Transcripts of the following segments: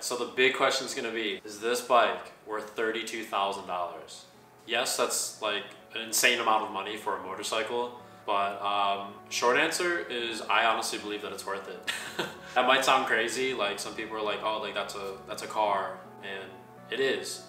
So the big question is going to be, is this bike worth $32,000? Yes, that's like an insane amount of money for a motorcycle, but short answer is I honestly believe that it's worth it. That might sound crazy, like some people are like, oh, like that's a car, and it is.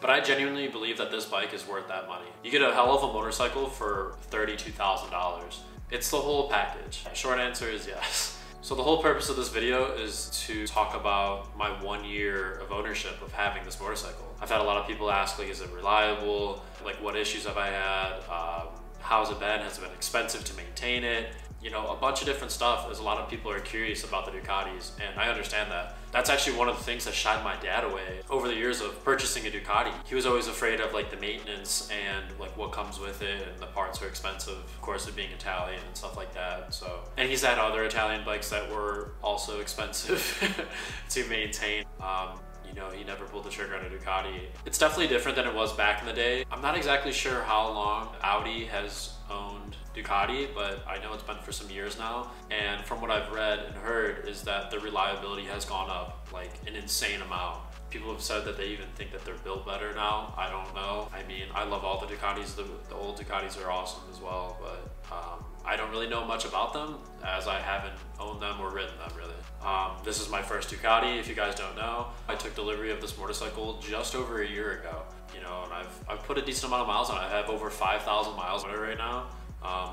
But I genuinely believe that this bike is worth that money. You get a hell of a motorcycle for $32,000. It's the whole package. Short answer is yes. So the whole purpose of this video is to talk about my 1 year of ownership of having this motorcycle. I've had a lot of people ask, like, is it reliable? Like, what issues have I had? How's it been? Has it been expensive to maintain it? You know, a bunch of different stuff, as a lot of people are curious about the Ducatis, and I understand that. That's actually one of the things that shied my dad away over the years of purchasing a Ducati. He was always afraid of like the maintenance and like what comes with it, and the parts are expensive, of course, it being Italian and stuff like that. So, and he's had other Italian bikes that were also expensive to maintain. You know, he never pulled the trigger on a Ducati. It's definitely different than it was back in the day. I'm not exactly sure how long Audi has owned Ducati, but I know it's been for some years now. And from what I've read and heard is that the reliability has gone up like an insane amount. People have said that they even think that they're built better now. I don't know. I mean, I love all the Ducatis. The old Ducatis are awesome as well, but I don't really know much about them as I haven't owned them or ridden them really. This is my first Ducati, if you guys don't know. I took delivery of this motorcycle just over a year ago, you know, and I've put a decent amount of miles on it. I have over 5,000 miles on it right now.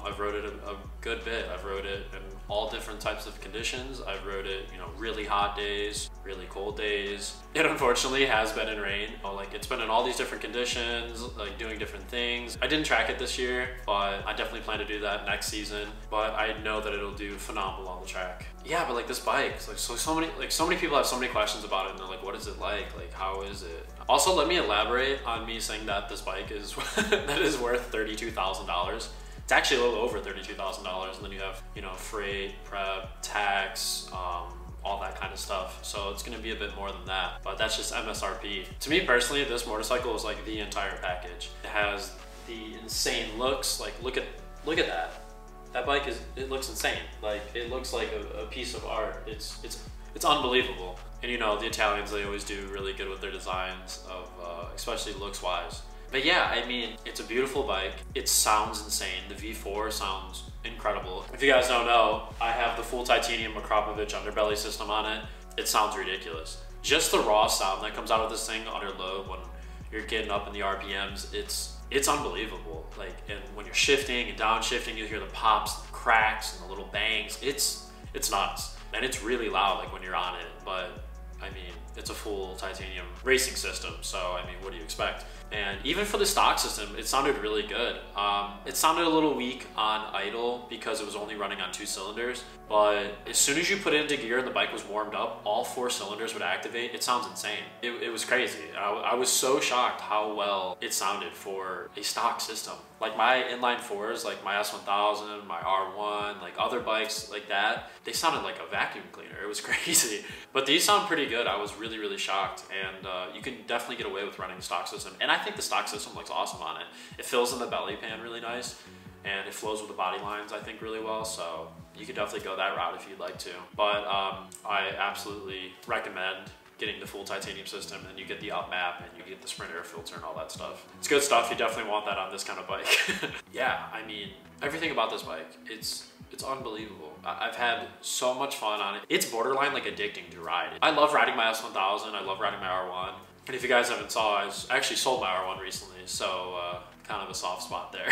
I've rode it a good bit. I've rode it in all different types of conditions. I've rode it, you know, really hot days, really cold days. It unfortunately has been in rain. Like, it's been in all these different conditions, like doing different things. I didn't track it this year, but I definitely plan to do that next season. But I know that it'll do phenomenal on the track. Yeah, but like this bike, it's like so many people have so many questions about it, and they're like, what is it like? Like, how is it? Also, let me elaborate on me saying that this bike is that is worth $32,000. It's actually a little over $32,000, and then you have, you know, freight, prep, tax, all that kind of stuff. So it's going to be a bit more than that, but that's just MSRP. To me personally, this motorcycle is like the entire package. It has the insane looks. Like, look at that. That bike is, it looks insane. Like, it looks like a piece of art. It's unbelievable. And you know, the Italians, they always do really good with their designs of, especially looks wise. But yeah, I mean, it's a beautiful bike. It sounds insane. The V4 sounds incredible. If you guys don't know, I have the full titanium Akrapovic underbelly system on it. It sounds ridiculous. Just the raw sound that comes out of this thing under low when you're getting up in the RPMs, it's unbelievable. Like, and when you're shifting and downshifting, you hear the pops, the cracks, and the little bangs. It's nuts. And it's really loud, like, when you're on it, but I mean, it's a full titanium racing system, so I mean, what do you expect? And even for the stock system, it sounded really good. It sounded a little weak on idle because it was only running on 2 cylinders, but as soon as you put it into gear and the bike was warmed up, all 4 cylinders would activate. It sounds insane. It was crazy. I was so shocked how well it sounded for a stock system. Like my inline 4s, like my S1000, my R1, like other bikes like that, they sounded like a vacuum cleaner. It was crazy. But these sound pretty good. I was really shocked, and you can definitely get away with running the stock system, and I think the stock system looks awesome on it. It fills in the belly pan really nice, and it flows with the body lines, I think, really well, so you could definitely go that route if you'd like to. But I absolutely recommend getting the full titanium system, and you get the up map, and you get the sprint air filter and all that stuff. It's good stuff. You definitely want that on this kind of bike. Yeah, I mean, everything about this bike, it's unbelievable. I've had so much fun on it. It's borderline like addicting to ride. I love riding my S1000, I love riding my R1. And if you guys haven't saw, I actually sold my R1 recently, so kind of a soft spot there.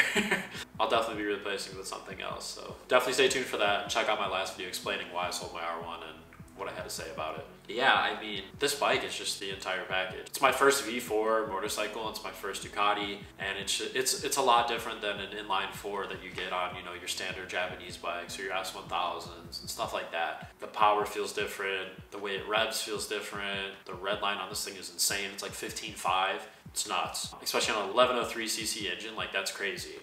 I'll definitely be replacing it with something else. So definitely stay tuned for that, and check out my last video explaining why I sold my R1 and what I had to say about it. Yeah, I mean, this bike is just the entire package. It's my first V4 motorcycle, it's my first Ducati, and it's a lot different than an inline 4 that you get on, you know, your standard Japanese bikes or your S1000s and stuff like that. The power feels different, the way it revs feels different, the red line on this thing is insane. It's like 15.5, it's nuts. Especially on an 1103cc engine, like, that's crazy.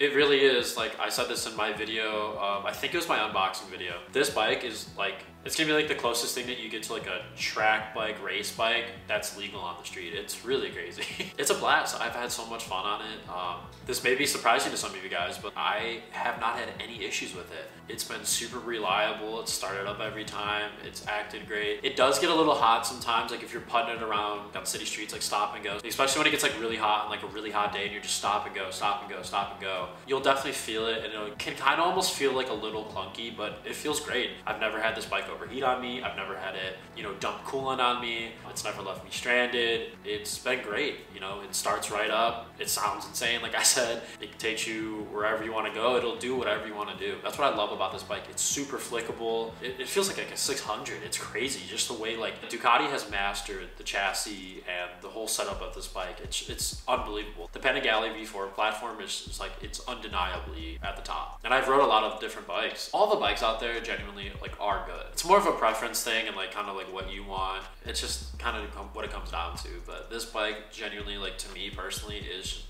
It really is, like, I said this in my video, I think it was my unboxing video. This bike is like It's gonna be like the closest thing that you get to like a track bike, race bike that's legal on the street. It's really crazy. It's a blast. I've had so much fun on it. This may be surprising to some of you guys, but I have not had any issues with it. It's been super reliable. It's started up every time. It's acted great. It does get a little hot sometimes, like if you're putting it around on city streets, like stop and go, especially when it gets like really hot on like a really hot day and you're just stop and go, stop and go, stop and go. You'll definitely feel it, and it can kind of almost feel like a little clunky, but it feels great. I've never had this bike overheat on me. I've never had it, you know, dump coolant on me. It's never left me stranded. It's been great. You know, it starts right up. It sounds insane. Like I said, it takes you wherever you want to go. It'll do whatever you want to do. That's what I love about this bike. It's super flickable. It feels like a 600. It's crazy. Just the way like Ducati has mastered the chassis and the whole setup of this bike. It's unbelievable. The Panigale V4 platform is like, it's undeniably at the top. And I've rode a lot of different bikes. All the bikes out there genuinely like are good. It's more of a preference thing and like kind of like what you want. It's just kind of what it comes down to. But this bike genuinely, like to me personally, is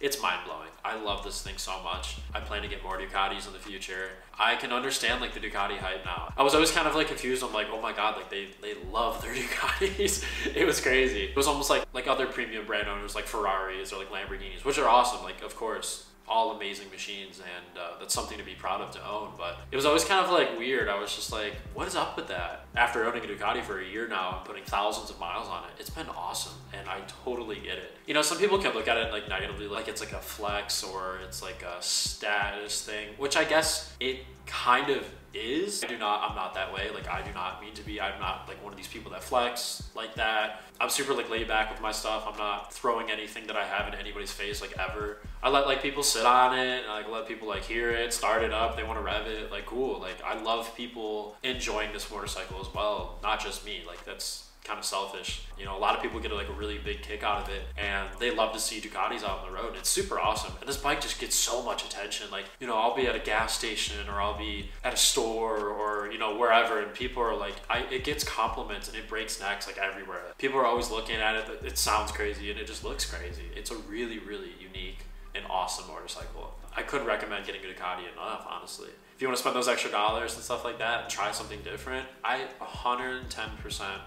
it's mind-blowing. I love this thing so much. I plan to get more Ducatis in the future. I can understand like the Ducati hype now. I was always kind of like confused. I'm like, oh my god, like they love their Ducatis. It was crazy. It was almost like other premium brand owners like Ferraris or like Lamborghinis, which are awesome, like of course, all amazing machines, and that's something to be proud of to own, but it was always kind of like weird. I was just like, what is up with that? After owning a Ducati for a year now and putting thousands of miles on it, it's been awesome, and I totally get it. You know, some people can look at it like negatively, like it's like a flex or it's like a status thing, which I guess it kind of is. I'm not that way. Like I do not mean to be. I'm not like one of these people that flex like that. I'm super like laid back with my stuff. I'm not throwing anything that I have in anybody's face like ever. I let like people sit on it, and I like let people like hear it, start it up, they want to rev it, like cool. Like I love people enjoying this motorcycle as well, not just me. Like that's kind of selfish. You know, a lot of people get like a really big kick out of it, and they love to see Ducatis out on the road. It's super awesome, and this bike just gets so much attention. Like, you know, I'll be at a gas station, or I'll be at a store, or you know, wherever, and people are like, it gets compliments, and it breaks necks like everywhere. People are always looking at it. It sounds crazy, and it just looks crazy. It's a really, really unique and awesome motorcycle. I couldn't recommend getting a Ducati enough, honestly. If you want to spend those extra dollars and stuff like that and try something different, I 110%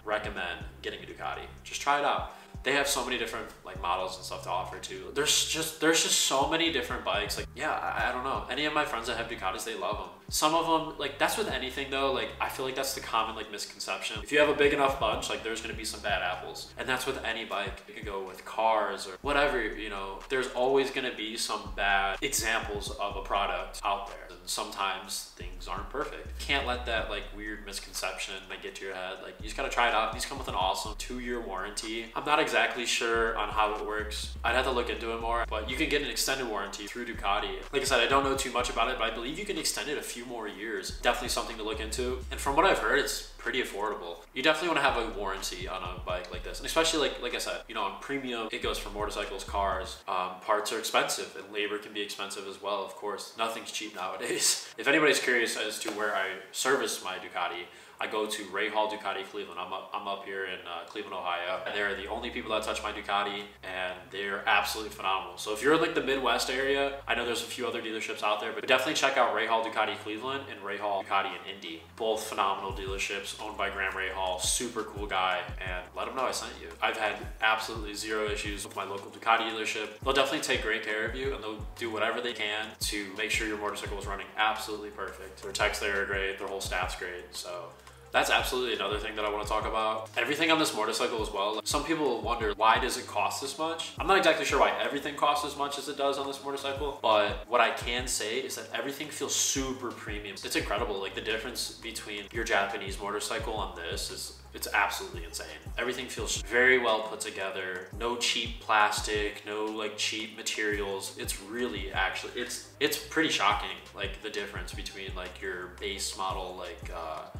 recommend getting a Ducati. Just try it out. They have so many different like models and stuff to offer too. There's just so many different bikes. Like, yeah, I don't know. Any of my friends that have Ducatis, they love them. Some of them, like that's with anything though. Like I feel like that's the common like misconception. If you have a big enough bunch, like there's gonna be some bad apples, and that's with any bike. It could go with cars or whatever, you know. There's always gonna be some bad examples of a product out there. And sometimes things aren't perfect. You can't let that like weird misconception like get to your head. Like you just gotta try it out. These come with an awesome 2-year warranty. I'm not exactly sure on how it works. I'd have to look into it more, but you can get an extended warranty through Ducati. Like I said, I don't know too much about it, but I believe you can extend it a few more years. Definitely something to look into. And from what I've heard, it's pretty affordable. You definitely want to have a warranty on a bike like this. And especially like I said, you know, on premium, it goes for motorcycles, cars, parts are expensive, and labor can be expensive as well, of course. Nothing's cheap nowadays. If anybody's curious as to where I service my Ducati, I go to Rahal Ducati Cleveland. I'm up here in Cleveland, Ohio. They're the only people that touch my Ducati, and they're absolutely phenomenal. So if you're in like the Midwest area, I know there's a few other dealerships out there, but definitely check out Rahal Ducati Cleveland and Rahal Ducati in Indy. Both phenomenal dealerships owned by Graham Rahal, super cool guy, and let them know I sent you. I've had absolutely zero issues with my local Ducati dealership. They'll definitely take great care of you, and they'll do whatever they can to make sure your motorcycle is running absolutely perfect. Their techs there are great, their whole staff's great, so. That's absolutely another thing that I want to talk about. Everything on this motorcycle as well. Like, some people will wonder, why does it cost this much? I'm not exactly sure why everything costs as much as it does on this motorcycle, but what I can say is that everything feels super premium. It's incredible. Like the difference between your Japanese motorcycle and this is, it's absolutely insane. Everything feels very well put together. No cheap plastic, no like cheap materials. It's really actually, it's pretty shocking. Like the difference between like your base model, like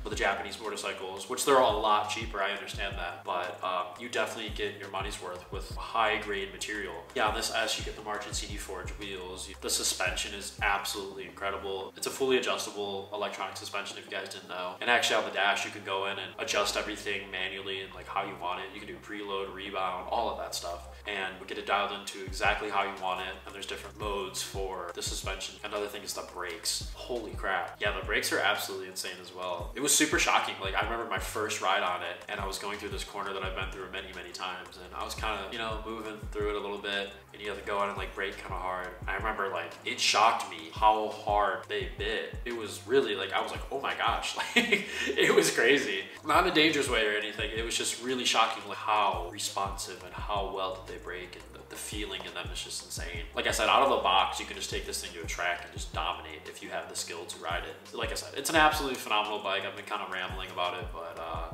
with the Japanese motorcycles, which they're all a lot cheaper, I understand that. But you definitely get your money's worth with high grade material. Yeah, on this S you get the Marchesini forged wheels. The suspension is absolutely incredible. It's a fully adjustable electronic suspension if you guys didn't know. And actually on the dash, you can go in and adjust everything everything manually and like how you want it. You can do preload, rebound, all of that stuff, and we get it dialed into exactly how you want it. And there's different modes for the suspension. Another thing is the brakes. Holy crap. Yeah, the brakes are absolutely insane as well. It was super shocking. Like, I remember my first ride on it, and I was going through this corner that I've been through many, many times, and I was kind of, you know, moving through it a little bit, and you have to go on and like brake kind of hard. I remember like it shocked me how hard they bit. It was really like, I was like, oh my gosh, like it was crazy. Not in a dangerous way or anything. It was just really shocking, like how responsive and how well did they brake, and the feeling in them is just insane. Like I said, out of the box, you can just take this thing to a track and just dominate if you have the skill to ride it. Like I said, it's an absolutely phenomenal bike. I've been kind of rambling about it, but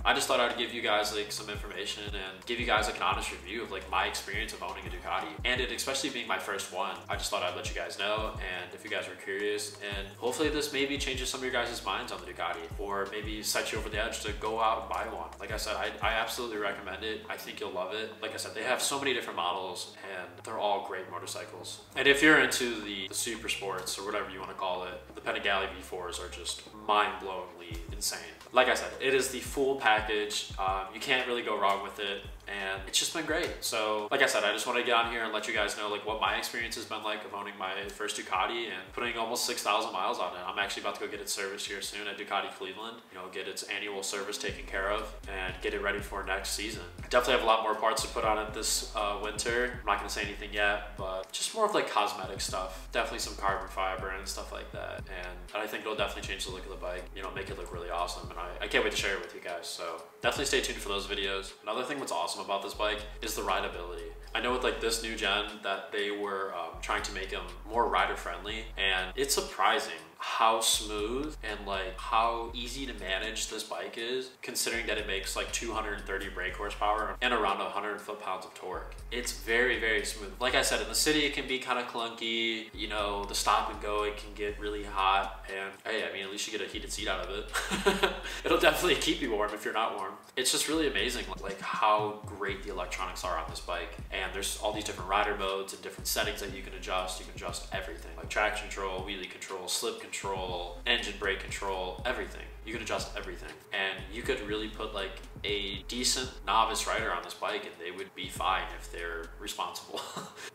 I just thought I'd give you guys like some information and give you guys like an honest review of like my experience of owning a Ducati, and it especially being my first one. I just thought I'd let you guys know, and if you guys were curious, and hopefully this maybe changes some of your guys' minds on the Ducati, or maybe set you over the edge to go out and buy one. Like I said, I absolutely recommend it. I think you'll love it. Like I said, they have so many different models, and they're all great motorcycles. And if you're into the super sports or whatever you want to call it, the Panigale V4s are just mind-blowingly insane. Like I said, it is the full package. You can't really go wrong with it, and it's just been great. So like I said, I just want to get on here and let you guys know like what my experience has been like of owning my first Ducati and putting almost 6,000 miles on it. I'm actually about to go get it serviced here soon at Ducati Cleveland, you know, get its annual service taken care of and get it ready for next season. I definitely have a lot more parts to put on it this winter. I'm not gonna say anything yet, but just more of like cosmetic stuff, definitely some carbon fiber and stuff like that. And I think it'll definitely change the look of the bike, you know, make it look really awesome. And I can't wait to share it with you guys. So definitely stay tuned for those videos. Another thing that's awesome about this bike is the rideability. I know with like this new gen that they were trying to make them more rider friendly, and it's surprising how smooth and like how easy to manage this bike is, considering that it makes like 230 brake horsepower and around 100 foot-pounds of torque. It's very, very smooth. Like I said, in the city it can be kind of clunky, you know, the stop and go, it can get really hot, and hey, I mean, at least you get a heated seat out of it. It'll definitely keep you warm if you're not warm. It's just really amazing like how great the electronics are on this bike, and there's all these different rider modes and different settings that you can adjust. You can adjust everything, like traction control, wheelie control, slip control, engine brake control, everything. You can adjust everything, and you could really put like a decent novice rider on this bike and they would be fine if they're responsible.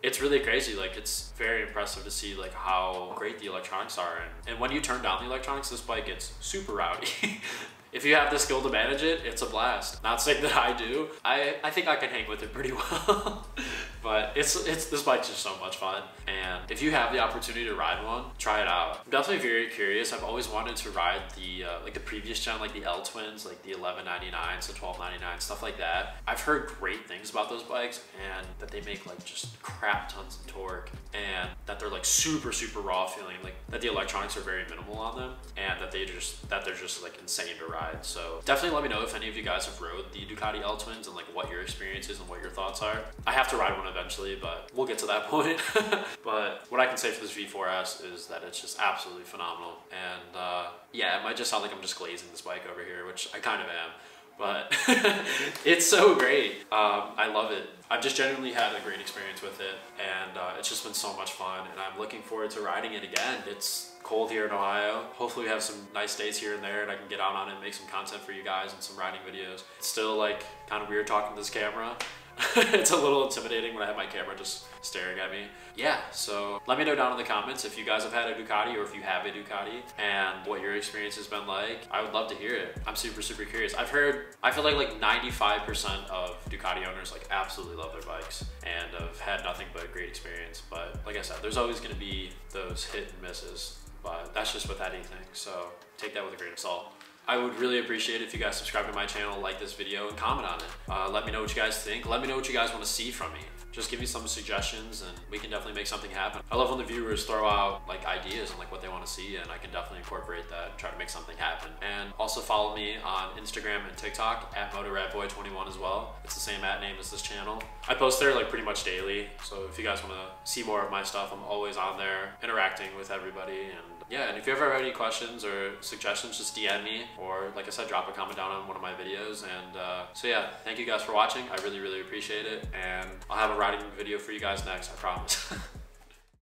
It's really crazy. Like, it's very impressive to see like how great the electronics are, and when you turn down the electronics, this bike gets super rowdy. If you have the skill to manage it, it's a blast. Not saying that I do. I think I can hang with it pretty well. But it's this bike's just so much fun. And if you have the opportunity to ride one, try it out. I'm definitely very curious. I've always wanted to ride the like the previous gen, like the L twins, like the 1199s, the 1299, stuff like that. I've heard great things about those bikes, and that they make like just crap tons of torque, and that they're like super, super raw feeling, like that the electronics are very minimal on them, and that they're just like insane to ride. So definitely let me know if any of you guys have rode the Ducati L twins and like what your experience is and what your thoughts are. I have to ride one eventually, but we'll get to that point. But what I can say for this V4S is that it's just absolutely phenomenal. And yeah, it might just sound like I'm just glazing this bike over here, which I kind of am, but it's so great. I love it. I've just genuinely had a great experience with it, and it's just been so much fun, and I'm looking forward to riding it again. It's cold here in Ohio. Hopefully we have some nice days here and there, and I can get out on it and make some content for you guys and some riding videos. It's still like kind of weird talking to this camera. It's a little intimidating when I have my camera just staring at me. Yeah, so let me know down in the comments if you guys have had a Ducati, or if you have a Ducati, and what your experience has been like. I would love to hear it. I'm super, super curious. I've heard, I feel like 95% of Ducati owners like absolutely love their bikes and have had nothing but a great experience. But like I said, there's always gonna be those hit and misses, but that's just with anything. So take that with a grain of salt. I would really appreciate it if you guys subscribe to my channel, like this video, and comment on it. Let me know what you guys think. Let me know what you guys want to see from me. Just give me some suggestions, and we can definitely make something happen. I love when the viewers throw out like ideas and like what they want to see, and I can definitely incorporate that and try to make something happen. And also follow me on Instagram and TikTok at motorradboy21 as well. It's the same at name as this channel. I post there like pretty much daily. So if you guys want to see more of my stuff, I'm always on there interacting with everybody. And yeah, and if you ever have any questions or suggestions, just DM me, or like I said, drop a comment down on one of my videos. And so yeah, thank you guys for watching. I really, really appreciate it. And I'll have a riding video for you guys next, I promise.